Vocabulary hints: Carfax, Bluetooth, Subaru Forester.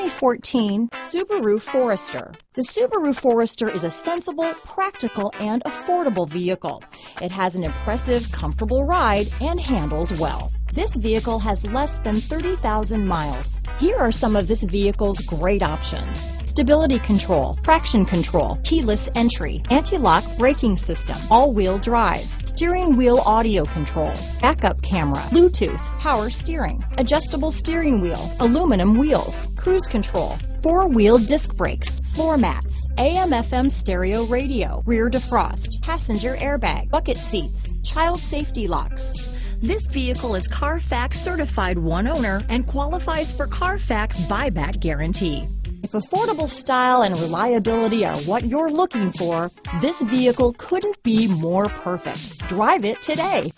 2014 Subaru Forester. The Subaru Forester is a sensible, practical, and affordable vehicle. It has an impressive, comfortable ride and handles well. This vehicle has less than 30,000 miles. Here are some of this vehicle's great options: stability control, traction control, keyless entry, anti-lock braking system, all-wheel drive, steering wheel audio controls, backup camera, Bluetooth, power steering, adjustable steering wheel, aluminum wheels, cruise control, four-wheel disc brakes, floor mats, AM/FM stereo radio, rear defrost, passenger airbag, bucket seats, child safety locks. This vehicle is Carfax certified one owner and qualifies for Carfax buyback guarantee. If affordable style and reliability are what you're looking for, this vehicle couldn't be more perfect. Drive it today.